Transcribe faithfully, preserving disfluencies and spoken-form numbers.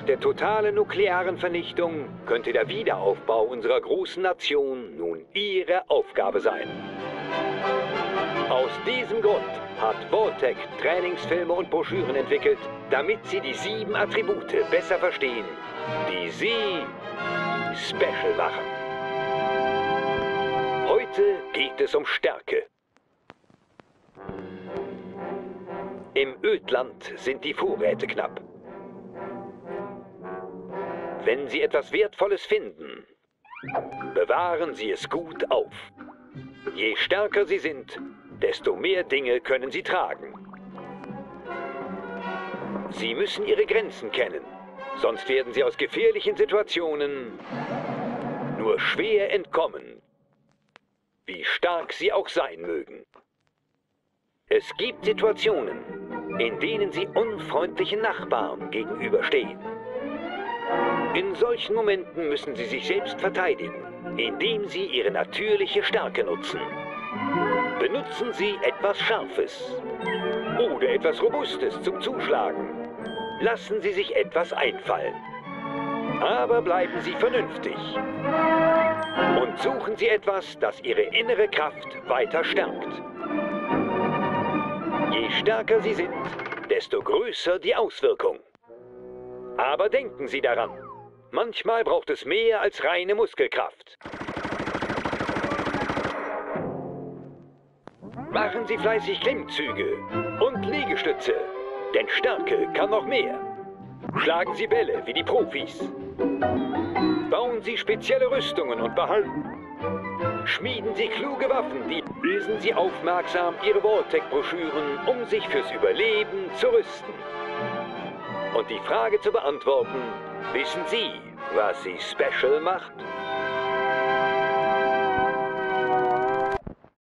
Nach der totalen nuklearen Vernichtung könnte der Wiederaufbau unserer großen Nation nun Ihre Aufgabe sein. Aus diesem Grund hat Vault-Tec Trainingsfilme und Broschüren entwickelt, damit Sie die sieben Attribute besser verstehen, die Sie special machen. Heute geht es um Stärke. Im Ödland sind die Vorräte knapp. Wenn Sie etwas Wertvolles finden, bewahren Sie es gut auf. Je stärker Sie sind, desto mehr Dinge können Sie tragen. Sie müssen Ihre Grenzen kennen, sonst werden Sie aus gefährlichen Situationen nur schwer entkommen, wie stark Sie auch sein mögen. Es gibt Situationen, in denen Sie unfreundlichen Nachbarn gegenüberstehen. In solchen Momenten müssen Sie sich selbst verteidigen, indem Sie Ihre natürliche Stärke nutzen. Benutzen Sie etwas Scharfes oder etwas Robustes zum Zuschlagen. Lassen Sie sich etwas einfallen. Aber bleiben Sie vernünftig. Und suchen Sie etwas, das Ihre innere Kraft weiter stärkt. Je stärker Sie sind, desto größer die Auswirkung. Aber denken Sie daran, manchmal braucht es mehr als reine Muskelkraft. Machen Sie fleißig Klimmzüge und Liegestütze, denn Stärke kann noch mehr. Schlagen Sie Bälle wie die Profis. Bauen Sie spezielle Rüstungen und behalten. Schmieden Sie kluge Waffen, die lesen Sie aufmerksam Ihre Vault-Tec-Broschüren, um sich fürs Überleben zu rüsten. Und die Frage zu beantworten, wissen Sie, was Sie special macht?